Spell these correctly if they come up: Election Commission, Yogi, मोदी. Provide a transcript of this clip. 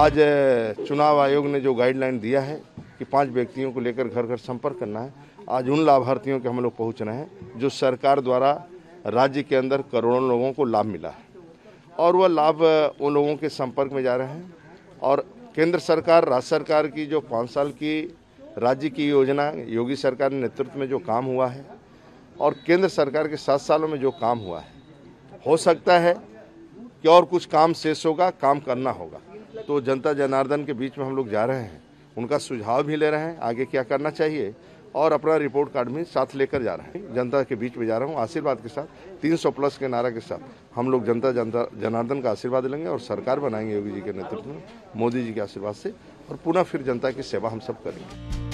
आज चुनाव आयोग ने जो गाइडलाइन दिया है कि 5 व्यक्तियों को लेकर घर घर संपर्क करना है, आज उन लाभार्थियों के हम लोग पहुँच रहे हैं जो सरकार द्वारा राज्य के अंदर करोड़ों लोगों को लाभ मिला है और वह लाभ उन लोगों के संपर्क में जा रहे हैं। और केंद्र सरकार, राज्य सरकार की जो 5 साल की राज्य की योजना योगी सरकार के नेतृत्व में जो काम हुआ है और केंद्र सरकार के 7 सालों में जो काम हुआ है, हो सकता है कि और कुछ काम शेष होगा, काम करना होगा। तो जनता जनार्दन के बीच में हम लोग जा रहे हैं, उनका सुझाव भी ले रहे हैं आगे क्या करना चाहिए और अपना रिपोर्ट कार्ड भी साथ लेकर जा रहे हैं। जनता के बीच में जा रहा हूँ आशीर्वाद के साथ, 300 प्लस के नारा के साथ हम लोग जनता जनार्दन का आशीर्वाद लेंगे और सरकार बनाएंगे योगी जी के नेतृत्व में, मोदी जी के आशीर्वाद से, और पुनः फिर जनता की सेवा हम सब करेंगे।